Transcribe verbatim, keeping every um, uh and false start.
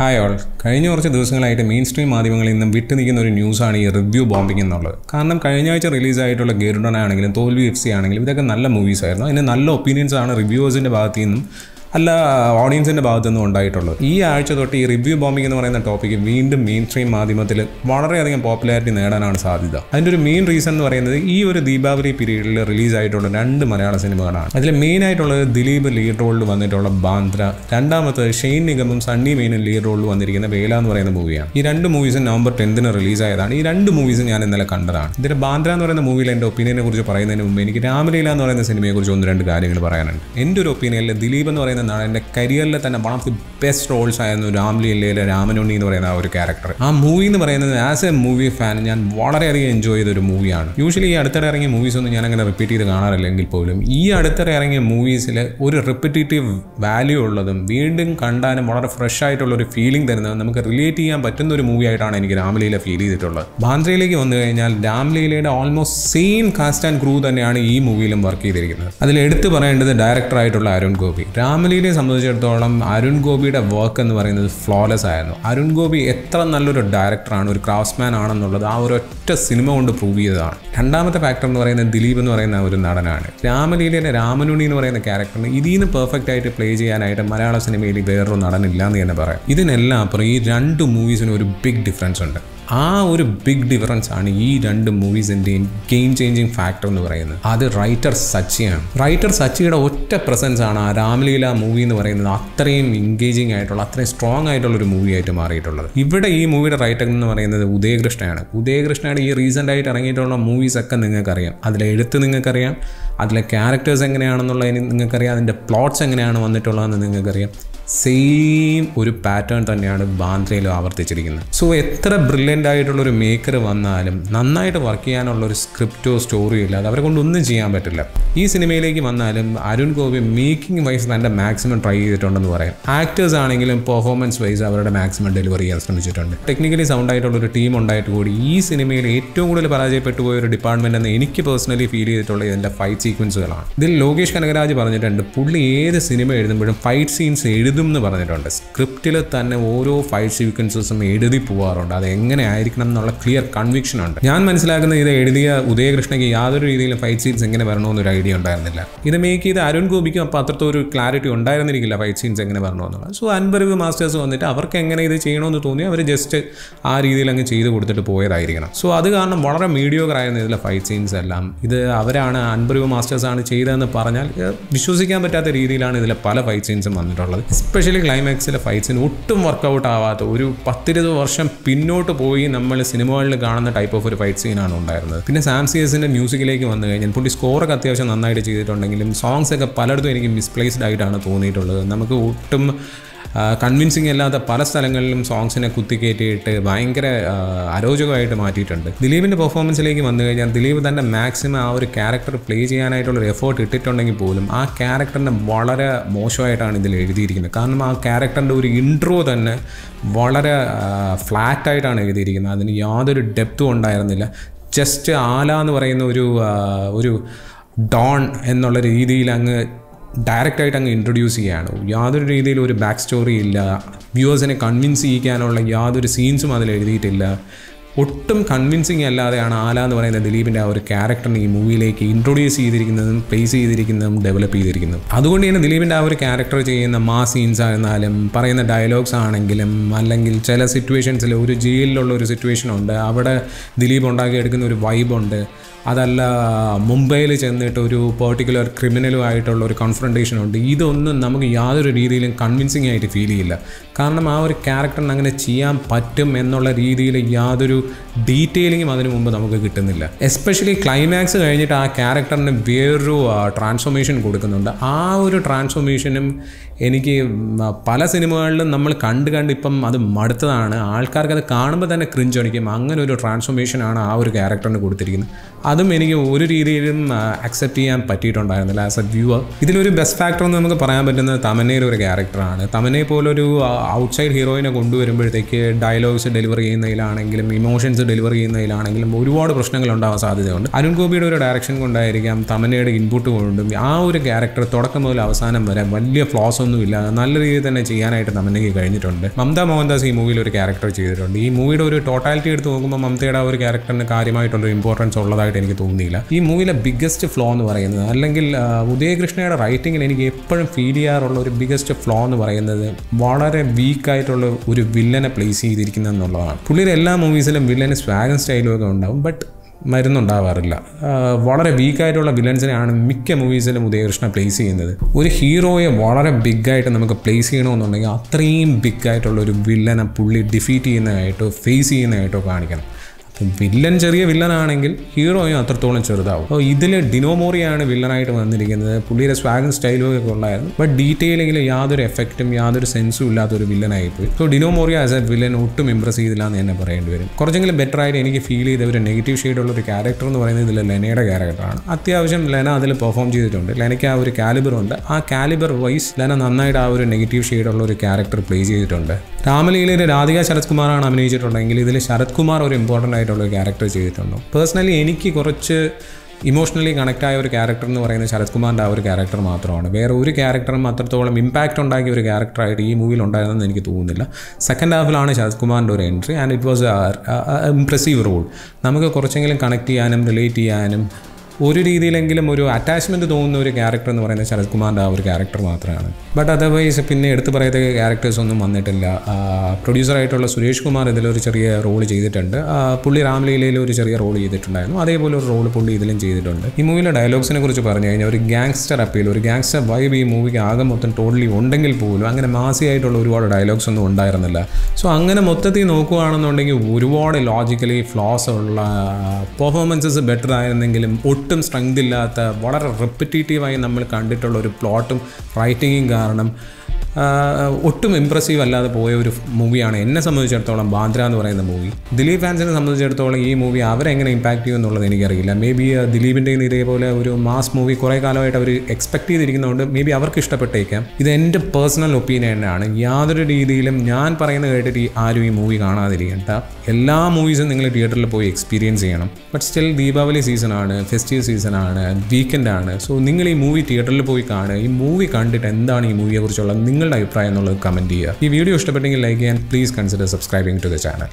Hi all, കഴിഞ്ഞ കുറച്ച് ദിവസങ്ങളായിട്ട് മെയിൻ സ്ട്രീം മാധ്യമങ്ങളിൽ നിന്നും വിട്ടു നിൽക്കുന്ന ഒരു ന്യൂസാണ് ഈ റിവ്യൂ ബോംബിംഗ് എന്നുള്ളത്. കാരണം കഴിഞ്ഞ ആഴ്ച റിലീസായിട്ടുള്ള ഗരുഡൻ ആണെങ്കിലും തോൽവി എഫ് സി ആണെങ്കിലും ഇതൊക്കെ നല്ല മൂവീസ് ആയിരുന്നു. അതിന് നല്ല ഒപ്പീനിയൻസ് ആണ് റിവ്യൂവേഴ്സിൻ്റെ ഭാഗത്തു നിന്നും അല്ല ഓഡിയൻസിൻ്റെ ഭാഗത്തു നിന്നും ഉണ്ടായിട്ടുള്ളത്. ഈ ആഴ്ച തൊട്ട് ഈ റിവ്യൂ ബോംബിംഗ് എന്ന് പറയുന്ന ടോപ്പിക്ക് വീണ്ടും മെയിൻ സ്ട്രീം മാധ്യമത്തിൽ വളരെയധികം പോപ്പുലാരിറ്റി നേടാനാണ് സാധ്യത. അതിൻ്റെ ഒരു മെയിൻ റീസൺ എന്ന് പറയുന്നത് ഈ ഒരു ദീപാവലി പീരീഡിൽ റിലീസായിട്ടുള്ള രണ്ട് മലയാള സിനിമകളാണ്. അതിൽ മെയിനായിട്ടുള്ളത് ദിലീപ് ലീഡ് റോളിൽ വന്നിട്ടുള്ള ബാന്ദ്ര, രണ്ടാമത്തത് ഷെയ്ൻ നിഗമും സണ്ണി മെയിനും ലീഡ് റോളിൽ വന്നിരിക്കുന്ന വേല എന്ന് പറയുന്ന മൂവിയാണ്. ഈ രണ്ട് മൂവീസും നവംബർ ടെൻത്തിന് റിലീസായതാണ്. ഈ രണ്ട് മൂവീസും ഞാൻ ഇന്നലെ കണ്ടതാണ്. ഇതിൽ ബാന്ദ്ര എന്ന് പറയുന്ന മൂവിയിൽ എൻ്റെ ഒപ്പീനിയനെ കുറിച്ച് പറയുന്നതിന് മുമ്പ് എനിക്ക് രാമലീല എന്ന് പറയുന്ന സിനിമയെക്കുറിച്ച് ഒന്ന് രണ്ട് കാര്യങ്ങൾ പറയാനുണ്ട്. എൻ്റെ ഒരു ഒപ്പീനിയനിൽ ദിലീപ് എന്ന് പറയുന്ന എൻ്റെ കരിയറിലെ തന്നെ one of the best roles ആയിരുന്നു രാംലീലയിലെ രാമനുണ്ണി എന്ന് പറയുന്ന ആ ഒരു ക്യാരക്ടർ. ആ മൂവി എന്ന് പറയുന്നത് ആസ് എ മൂവി ഫാൻ ഞാൻ വളരെയധികം എൻജോയ് ചെയ്തൊരു മൂവിയാണ്. യൂഷ്വലി ഈ അടുത്തിടെ ഇറങ്ങിയ മൂവീസൊന്നും ഞാൻ അങ്ങനെ റിപ്പീറ്റ് ചെയ്ത് കാണാറില്ലെങ്കിൽ പോലും ഈ അടുത്തിടെ ഇറങ്ങിയ മൂവീസിൽ ഒരു റിപ്പറ്റേറ്റീവ് വാല്യൂ ഉള്ളതും വീണ്ടും കണ്ടാലും വളരെ ഫ്രഷ് ആയിട്ടുള്ള ഒരു ഫീലിംഗ് തരുന്നതും നമുക്ക് റിലേറ്റ് ചെയ്യാൻ പറ്റുന്ന ഒരു മൂവി ആയിട്ടാണ് എനിക്ക് രാംലീല ഫീൽ ചെയ്തിട്ടുള്ളത്. ബാന്ദ്രയിലേക്ക് വന്നു കഴിഞ്ഞാൽ രാംലീലയുടെ almost same cast and crew തന്നെയാണ് ഈ മൂവിയിലും വർക്ക് ചെയ്തിരിക്കുന്നത്. അതിൽ എടുത്തു പറയേണ്ടത് ഡയറക്ടറായിട്ടുള്ള അരുൺ ഗോപി. രാമലീലയെ സംബന്ധിച്ചിടത്തോളം അരുൺ ഗോപിയുടെ വർക്ക് എന്ന് പറയുന്നത് ഫ്ലോലെസ് ആയിരുന്നു. അരുൺ ഗോപി എത്ര നല്ലൊരു ഡയറക്ടറാണ്, ഒരു ക്രാഫ്റ്റ്സ്മാൻ ആണെന്നുള്ളത് ആ ഒരൊറ്റ സിനിമ കൊണ്ട് പ്രൂവ് ചെയ്തതാണ്. രണ്ടാമത്തെ ഫാക്ടർ എന്ന് പറയുന്നത് ദിലീപ് എന്ന് പറയുന്ന ഒരു നടനാണ്. രാമലീലയിലെ രാമനുണ്ണി എന്ന് പറയുന്ന ക്യാരക്ടറിന് ഇതിൽ നിന്ന് പെർഫെക്റ്റ് ആയിട്ട് പ്ലേ ചെയ്യാനായിട്ട് മലയാള സിനിമയിൽ വേറൊരു നടനില്ല എന്ന് തന്നെ പറയാം. ഇതിനെല്ലാം അപ്പുറം ഈ രണ്ട് മൂവീസിനും ഒരു ബിഗ് ഡിഫറൻസ് ഉണ്ട്. ആ ഒരു ബിഗ് ഡിഫറൻസ് ആണ് ഈ രണ്ട് മൂവീസിൻ്റെയും ഗെയിം ചേഞ്ചിങ് ഫാക്ടർ എന്ന് പറയുന്നത്. അത് റൈറ്റർ സച്ചിയാണ്. റൈറ്റർ സച്ചിയുടെ ഒറ്റ പ്രസൻസ് ആണ് ആ രാമലീല മൂവി എന്ന് പറയുന്നത് അത്രയും എൻഗേജിങ് ആയിട്ടുള്ള അത്രയും സ്ട്രോങ് ആയിട്ടുള്ള ഒരു മൂവി ആയിട്ട് മാറിയിട്ടുള്ളത്. ഇവിടെ ഈ മൂവിയുടെ റൈറ്റർ എന്ന് പറയുന്നത് ഉദയകൃഷ്ണയാണ്. ഉദയകൃഷ്ണയുടെ ഈ റീസെൻ്റ് ആയിട്ട് ഇറങ്ങിയിട്ടുള്ള മൂവീസൊക്കെ നിങ്ങൾക്കറിയാം. അതിലെ എഴുത്ത് നിങ്ങൾക്കറിയാം, അതിലെ ക്യാരക്ടേഴ്സ് എങ്ങനെയാണെന്നുള്ളതിന് നിങ്ങൾക്കറിയാം, അതിൻ്റെ പ്ലോട്ട്സ് എങ്ങനെയാണ് വന്നിട്ടുള്ളതെന്ന് നിങ്ങൾക്കറിയാം. സെയിം ഒരു പാറ്റേൺ തന്നെയാണ് ബാന്ദ്രയിൽ ആവർത്തിച്ചിരിക്കുന്നത്. സോ എത്ര ബ്രില്യൻ്റ് ആയിട്ടുള്ളൊരു മേക്കർ വന്നാലും നന്നായിട്ട് വർക്ക് ചെയ്യാനുള്ളൊരു സ്ക്രിപ്റ്റോ സ്റ്റോറിയോ ഇല്ലാതെ അവരെ കൊണ്ടൊന്നും ചെയ്യാൻ പറ്റില്ല. ഈ സിനിമയിലേക്ക് വന്നാലും അരുൺ ഗോപി മേക്കിംഗ് വൈസ് തൻ്റെ മാക്സിമം ട്രൈ ചെയ്തിട്ടുണ്ടെന്ന് പറയാം. ആക്ടേഴ്സ് ആണെങ്കിലും പെർഫോമൻസ് വൈസ് അവരുടെ മാക്സിമം ഡെലിവറി ചെയ്യാൻ ശ്രമിച്ചിട്ടുണ്ട്. ടെക്നിക്കലി സൗണ്ട് ആയിട്ടുള്ളൊരു ടീം ഉണ്ടായിട്ട് കൂടി ഈ സിനിമയിൽ ഏറ്റവും കൂടുതൽ പരാജയപ്പെട്ടു പോയൊരു ഡിപ്പാർട്ട്മെൻ്റ് എന്ന് എനിക്ക് പേഴ്സണലി ഫീൽ ചെയ്തിട്ടുള്ള ഇതിൻ്റെ ഫൈറ്റ് സീക്വൻസുകളാണ്. ഇതിൽ ലോകേഷ് കനകരാജ് പറഞ്ഞിട്ടുണ്ട്, പുള്ളി ഏത് സിനിമ എഴുതുമ്പോഴും ഫൈറ്റ് സീൻസ് എഴുതും എന്ന് പറഞ്ഞിട്ടുണ്ട്. സ്ക്രിപ്റ്റിൽ തന്നെ ഓരോ ഫൈറ്റ് സീക്വൻസസും എഴുതി പോകാറുണ്ട്. അത് എങ്ങനെ ആയിരിക്കണം എന്നുള്ള ക്ലിയർ കൺവിക്ഷൻ ഉണ്ട്. ഞാൻ മനസ്സിലാക്കുന്നത് ഇത് എഴുതിയ ഉദയകൃഷ്ണയ്ക്ക് യാതൊരു രീതിയിലും ഫൈറ്റ് സീൻസ് എങ്ങനെ വരണമെന്നൊരു ഐഡിയ ഉണ്ടായിരുന്നില്ല. ഇത് മേക്ക് ചെയ്ത് അരുൺ ഗോപിക്കും അപ്പോൾ അത്രത്തെ ഒരു ക്ലാരിറ്റി ഉണ്ടായിരുന്നിരിക്കില്ല ഫൈറ്റ് സീൻസ് എങ്ങനെ വരണമെന്നുള്ളത്. സോ അൻപറിവ് മാസ്റ്റേഴ്സ് വന്നിട്ട് അവർക്ക് എങ്ങനെ ഇത് ചെയ്യണമെന്ന് തോന്നി അവർ ജസ്റ്റ് ആ രീതിയിൽ അങ്ങ് ചെയ്ത് കൊടുത്തിട്ട് പോയതായിരിക്കണം. സോ അത് കാരണം വളരെ മീഡിയോക്കർ ആയിരുന്നു ഇതിലെ ഫൈറ്റ് സീൻസ് എല്ലാം. ഇത് അവരാണ് അൻപറിവ് മാസ്റ്റേഴ്സ് ആണ് ചെയ്തതെന്ന് പറഞ്ഞാൽ വിശ്വസിക്കാൻ പറ്റാത്ത രീതിയിലാണ് ഇതിലെ പല ഫൈറ്റ് സീൻസും വന്നിട്ടുള്ളത്. എസ്പെഷ്യലി ക്ലൈമാക്സിലെ ഫൈറ്റ്സിന് ഒട്ടും വർക്കൗട്ട് ആവാത്ത ഒരു പത്തിരുപത് വർഷം പിന്നോട്ട് പോയി നമ്മൾ സിനിമകളിൽ കാണുന്ന ടൈപ്പ് ഓഫ് ഒരു ഫൈറ്റ് സീനാണ് ഉണ്ടായിരുന്നത്. പിന്നെ സാംസിയസിൻ്റെ മ്യൂസിക്കിലേക്ക് വന്നു കഴിഞ്ഞാൽ പുള്ളി സ്കോറൊക്കെ അത്യാവശ്യം നന്നായിട്ട് ചെയ്തിട്ടുണ്ടെങ്കിലും സോങ്സൊക്കെ പലയിടത്തും എനിക്ക് മിസ്പ്ലേസ്ഡ് ആയിട്ടാണ് തോന്നിയിട്ടുള്ളത്. നമുക്ക് ഒട്ടും കൺവിൻസിങ് അല്ലാത്ത പല സ്ഥലങ്ങളിലും സോങ്സിനെ കുത്തിക്കയറ്റിയിട്ട് ഭയങ്കര അരോചകമായിട്ട് മാറ്റിയിട്ടുണ്ട്. ദിലീപിൻ്റെ പെർഫോമൻസിലേക്ക് വന്നു കഴിഞ്ഞാൽ ദിലീപ് തൻ്റെ മാക്സിമം ആ ഒരു ക്യാരക്ടർ പ്ലേ ചെയ്യാനായിട്ടുള്ളൊരു എഫേർട്ട് ഇട്ടിട്ടുണ്ടെങ്കിൽ പോലും ആ ക്യാരക്ടറിനെ വളരെ മോശമായിട്ടാണ് ഇതിൽ എഴുതിയിരിക്കുന്നത്. കാരണം ആ ക്യാരക്ടറിൻ്റെ ഒരു ഇൻട്രോ തന്നെ വളരെ ഫ്ലാറ്റായിട്ടാണ് എഴുതിയിരിക്കുന്നത്. അതിന് യാതൊരു ഡെപ്തും ഉണ്ടായിരുന്നില്ല. ജസ്റ്റ് ആല എന്ന് പറയുന്ന ഒരു ഒരു ഡോൺ എന്നുള്ള രീതിയിൽ അങ്ങ് ഡയറക്റ്റായിട്ട് അങ്ങ് ഇൻട്രൊഡ്യൂസ് ചെയ്യാണ്. യാതൊരു രീതിയിലും ഒരു ബാക്ക് സ്റ്റോറി ഇല്ല. വ്യൂവേഴ്സിനെ കൺവിൻസ് ചെയ്യിക്കാനുള്ള യാതൊരു സീൻസും അതിൽ എഴുതിയിട്ടില്ല. ഒട്ടും കൺവിൻസിങ് അല്ലാതെയാണ് ആല എന്ന് പറയുന്ന ദിലീപിൻ്റെ ആ ഒരു ക്യാരക്ടറിനെ ഈ മൂവിയിലേക്ക് ഇൻട്രൊഡ്യൂസ് ചെയ്തിരിക്കുന്നതും പ്ലേസ് ചെയ്തിരിക്കുന്നതും ഡെവലപ്പ് ചെയ്തിരിക്കുന്നതും. അതുകൊണ്ട് തന്നെ ദിലീപിൻ്റെ ആ ഒരു ക്യാരക്ടർ ചെയ്യുന്ന മാ സീൻസ് ആയിരുന്നാലും പറയുന്ന ഡയലോഗ്സ് ആണെങ്കിലും അല്ലെങ്കിൽ ചില സിറ്റുവേഷൻസിൽ ഒരു ജയിലിലുള്ള ഒരു സിറ്റുവേഷനുണ്ട്, അവിടെ ദിലീപ് ഉണ്ടാക്കിയെടുക്കുന്ന ഒരു വൈബുണ്ട്. അതല്ല മുംബൈയിൽ ചെന്നിട്ട് ഒരു പെർട്ടിക്കുലർ ക്രിമിനലുമായിട്ടുള്ള ഒരു കൺഫ്രണ്ടേഷൻ ഉണ്ട്. ഇതൊന്നും നമുക്ക് യാതൊരു രീതിയിലും കൺവിൻസിങ് ആയിട്ട് ഫീൽ ചെയ്യില്ല. കാരണം ആ ഒരു ക്യാരക്ടറിന് അങ്ങനെ ചെയ്യാൻ പറ്റും എന്നുള്ള രീതിയിൽ യാതൊരു ഡീറ്റെയിലിങ്ങും അതിനു മുമ്പ് നമുക്ക് കിട്ടുന്നില്ല. എസ്പെഷ്യലി ക്ലൈമാക്സ് കഴിഞ്ഞിട്ട് ആ ക്യാരക്ടറിന് വേറൊരു ട്രാൻസ്ഫോർമേഷൻ കൊടുക്കുന്നുണ്ട്. ആ ഒരു ട്രാൻസ്ഫോർമേഷനും എനിക്ക് പല സിനിമകളിലും നമ്മൾ കണ്ട് കണ്ട് ഇപ്പം അത് മടുത്തതാണ്. ആൾക്കാർക്ക് അത് കാണുമ്പോൾ തന്നെ ക്രിഞ്ച് അടിക്കും. അങ്ങനെ ഒരു ട്രാൻസ്ഫോർമേഷനാണ് ആ ഒരു ക്യാരക്ടറിന് കൊടുത്തിരിക്കുന്നത്. അതും എനിക്ക് ഒരു രീതിയിലും അക്സെപ്റ്റ് ചെയ്യാൻ പറ്റിയിട്ടുണ്ടായിരുന്നില്ല ആസ് എ വ്യൂവർ. ഇതിലൊരു ബെസ്റ്റ് ഫാക്ടർ എന്ന് നമുക്ക് പറയാൻ പറ്റുന്നത് തമന്നയുടെ ഒരു ക്യാരക്ടറാണ്. തമന്നയെ പോലൊരു ഔട്ട് സൈഡ് ഹീറോയിനെ കൊണ്ടുവരുമ്പോഴത്തേക്ക് ഡയലോഗ്സ് ഡെലിവറി ചെയ്യുന്നതിലാണെങ്കിലും ഇമോഷൻസ് ഡെലിവറി ചെയ്യുന്നതിലാണെങ്കിലും ഒരുപാട് പ്രശ്നങ്ങൾ ഉണ്ടാവാൻ സാധ്യതയുണ്ട്. അരുൺ ഗോപിയുടെ ഒരു ഡയറക്ഷൻ കൊണ്ടായിരിക്കാം, തമന്നയുടെ ഇൻപുട്ട് കൊണ്ടും ആ ഒരു ക്യാരക്ടർ തുടക്കം മുതൽ അവസാനം വരെ വലിയ ഫ്ലോസ് ഒന്നുമില്ല നല്ല രീതിയിൽ തന്നെ ചെയ്യാനായിട്ട് തമന്നയ്ക്ക് കഴിഞ്ഞിട്ടുണ്ട്. മമത മോഹൻദാസ് ഈ മൂവിയിൽ ഒരു ക്യാരക്ടർ ചെയ്തിട്ടുണ്ട്. ഈ മൂവിയുടെ ഒരു ടോട്ടാലിറ്റി എടുത്ത് നോക്കുമ്പോൾ മമതയുടെ ആ ഒരു ക്യാരക്ടറിന് കാര്യമായിട്ടുള്ളൊരു ഇമ്പോർട്ടൻസ് ഉള്ളതായിട്ട് എനിക്ക് തോന്നിയില്ല. ഈ മൂവിയിലെ ബിഗ്ഗസ്റ്റ് ഫ്ലോ എന്ന് പറയുന്നത്, അല്ലെങ്കിൽ ഉദയകൃഷ്ണയുടെ റൈറ്റിങ്ങിൽ എനിക്ക് എപ്പോഴും ഫീൽ ചെയ്യാറുള്ള ഒരു ബിഗ്ഗസ്റ്റ് ഫ്ലോ എന്ന് പറയുന്നത്, വളരെ വീക്കായിട്ടുള്ള ഒരു വില്ലനെ പ്ലേസ് ചെയ്തിരിക്കുന്നത് എന്നുള്ളതാണ്. പുള്ളിയുടെ എല്ലാ മൂവീസിലും വില്ലന് സ്വാഗൻ സ്റ്റൈലും ഒക്കെ ഉണ്ടാവും, ബട്ട് മരുന്നുണ്ടാവാറില്ല. വളരെ വീക്കായിട്ടുള്ള വില്ലൻസിനെയാണ് മിക്ക മൂവീസിലും ഉദയകൃഷ്ണ പ്ലേസ് ചെയ്യുന്നത്. ഒരു ഹീറോയെ വളരെ ബിഗ്ഗായിട്ട് നമുക്ക് പ്ലേസ് ചെയ്യണമെന്നുണ്ടെങ്കിൽ അത്രയും ബിഗ്ഗായിട്ടുള്ള ഒരു വില്ലനെ പുള്ളി ഡിഫീറ്റ് ചെയ്യുന്നതായിട്ടോ ഫേസ് ചെയ്യുന്നതായിട്ടോ കാണിക്കണം. വില്ലൻ ചെറിയ വില്ലനാണെങ്കിൽ ഹീറോയും അത്രത്തോളം ചെറുതാവും. അപ്പോൾ ഇതിൽ ഡിനോമോറിയാണ് വില്ലനായിട്ട് വന്നിരിക്കുന്നത്. പുള്ളിയുടെ സ്വാഗൻ സ്റ്റൈലും ഒക്കെ ഉള്ളായിരുന്നു, ബട്ട് ഡീറ്റെയിലിങ്ങിൽ യാതൊരു എഫക്റ്റും യാതൊരു സെൻസും ഇല്ലാത്തൊരു വില്ലനായിപ്പോയി. സോ ഡിനോമോറിയ ആസ് എ വില്ലൻ ഒട്ടും ഇംപ്രസ് ചെയ്തില്ല എന്ന് തന്നെ പറയേണ്ടി വരും. കുറച്ചെങ്കിലും ബെറ്റർ ആയിട്ട് എനിക്ക് ഫീൽ ചെയ്ത ഒരു നെഗറ്റീവ് ഷെയ്ഡുള്ള ഒരു ക്യാരക്ടർ എന്ന് പറയുന്നത് ഇതിലെ ലെനയുടെ ക്യാരക്ടറാണ്. അത്യാവശ്യം ലെന അതിൽ പെർഫോം ചെയ്തിട്ടുണ്ട്. ലെനയ്ക്ക് ആ ഒരു കാലിബറുണ്ട്. ആ കാലിബർ വൈസ് ലെന നന്നായിട്ട് ആ ഒരു നെഗറ്റീവ് ഷെയ്ഡുള്ള ഒരു ക്യാരക്ടർ പ്ലേ ചെയ്തിട്ടുണ്ട്. രാമലിയിലെ രാധിക ശരത്കുമാറാണ് അഭിനയിച്ചിട്ടുണ്ടെങ്കിൽ ഇതിൽ ശരത്കുമാർ ഒരു ഇമ്പോർട്ടൻ്റ് ആയിട്ടുള്ള ഒരു ക്യാരക്ടർ ചെയ്തിട്ടുണ്ടോ? പേഴ്സണലി എനിക്ക് കുറച്ച് ഇമോഷണലി കണക്റ്റ് ആയ ഒരു ക്യാരക്ടർ എന്ന് പറയുന്നത് ശരത്കുമാറിൻ്റെ ആ ഒരു ക്യാരക്ടർ മാത്രമാണ്. വേറെ ഒരു ക്യാരക്ടറും അത്രത്തോളം ഇമ്പാക്റ്റ് ഉണ്ടാക്കിയ ഒരു ക്യാരക്ടറായിട്ട് ഈ മൂവിയിൽ ഉണ്ടായിരുന്നെന്ന് എനിക്ക് തോന്നുന്നില്ല. സെക്കൻഡ് ഹാഫിലാണ് ശരത്കുമാറിൻ്റെ ഒരു entry and it was impressive role. നമുക്ക് കുറച്ചെങ്കിലും കണക്ട് ചെയ്യാനും റിലേറ്റ് ചെയ്യാനും ഒരു രീതിയിലെങ്കിലും ഒരു അറ്റാച്ച്മെൻറ്റ് തോന്നുന്ന ഒരു ക്യാരക്ടർ എന്ന് പറയുന്നത് ശരത്കുമാറിൻ്റെ ആ ഒരു ക്യാരക്ടർ മാത്രമാണ്. ബട്ട് അതർവൈസ് പിന്നെ എടുത്തു പറയത്തക്ക ക്യാരക്ടേഴ്സ് ഒന്നും വന്നിട്ടില്ല. പ്രൊഡ്യൂസറായിട്ടുള്ള സുരേഷ് കുമാർ ഇതിലൊരു ചെറിയ റോൾ ചെയ്തിട്ടുണ്ട്. പുള്ളി രാംലീലയിൽ ഒരു ചെറിയ റോൾ ചെയ്തിട്ടുണ്ടായിരുന്നു. അതേപോലെ ഒരു റോൾ പുള്ളി ഇതിലും ചെയ്തിട്ടുണ്ട്. ഈ മൂവിയിലെ ഡയലോഗ്സിനെ കുറിച്ച് പറഞ്ഞു കഴിഞ്ഞാൽ ഒരു ഗാങ്സ്റ്റർ അപ്പീൽ, ഒരു ഗാങ്സ്റ്റർ വൈബ് ഈ മൂവിക്ക് ആകെ മൊത്തം ടോട്ടലി ഉണ്ടെങ്കിൽ പോലും അങ്ങനെ മാസിയായിട്ടുള്ള ഒരുപാട് ഡയലോഗ്സ് ഒന്നും ഉണ്ടായിരുന്നില്ല. സോ അങ്ങനെ മൊത്തത്തിൽ നോക്കുകയാണെന്നുണ്ടെങ്കിൽ ഒരുപാട് ലോജിക്കലി ഫ്ലോസ് ഉള്ള പെർഫോമൻസസ് ബെറ്റർ ആയിരുന്നെങ്കിലും ഒട്ടും സ്ട്രെങ്ത് ഇല്ലാത്ത വളരെ റെപ്പിറ്റേറ്റീവായി നമ്മൾ കണ്ടിട്ടുള്ള ഒരു പ്ലോട്ടും റൈറ്റിങ്ങും കാരണം ഒട്ടും ഇംപ്രസീവ് അല്ലാതെ പോയ ഒരു മൂവിയാണ് എന്നെ സംബന്ധിച്ചിടത്തോളം ബാന്ദ്ര എന്ന് പറയുന്ന മൂവി. ദിലീപ് ഫാൻസിനെ സംബന്ധിച്ചിടത്തോളം ഈ മൂവി അവരെങ്ങനെ ഇമ്പാക്റ്റ് ചെയ്യും എന്നുള്ളത് എനിക്കറിയില്ല. മേ ബി ദിലീപിൻ്റെ ഇതേപോലെ ഒരു മാസ് മൂവി കുറേ കാലമായിട്ട് അവർ എക്സ്പെക്ട് ചെയ്തിരിക്കുന്നതുകൊണ്ട് മേ ബി അവർക്ക് ഇഷ്ടപ്പെട്ടേക്കാം. ഇത് എൻ്റെ പേഴ്സണൽ ഒപ്പീനിയൻ ആണ്. യാതൊരു രീതിയിലും ഞാൻ പറയുന്നത് കേട്ടിട്ട് ആരും ഈ മൂവി കാണാതിരിക്കണ്ട. എല്ലാ മൂവീസും നിങ്ങൾ തിയേറ്ററിൽ പോയി എക്സ്പീരിയൻസ് ചെയ്യണം. ബട്ട് സ്റ്റിൽ ദീപാവലി സീസണാണ്, ഫെസ്റ്റീവ് സീസണാണ്, വീക്കെൻഡാണ്. സോ നിങ്ങൾ ഈ മൂവി തിയേറ്ററിൽ പോയി കാണുക. ഈ മൂവി കണ്ടിട്ട് എന്താണ് ഈ മൂവിയെക്കുറിച്ചുള്ള നിങ്ങളുടെ അഭിപ്രായം എന്നുള്ളത് കമൻറ്റ് ചെയ്യുക. ഈ വീഡിയോ ഇഷ്ടപ്പെട്ടെങ്കിൽ ലൈക്ക് ചെയ്യാൻ please consider subscribing to the channel.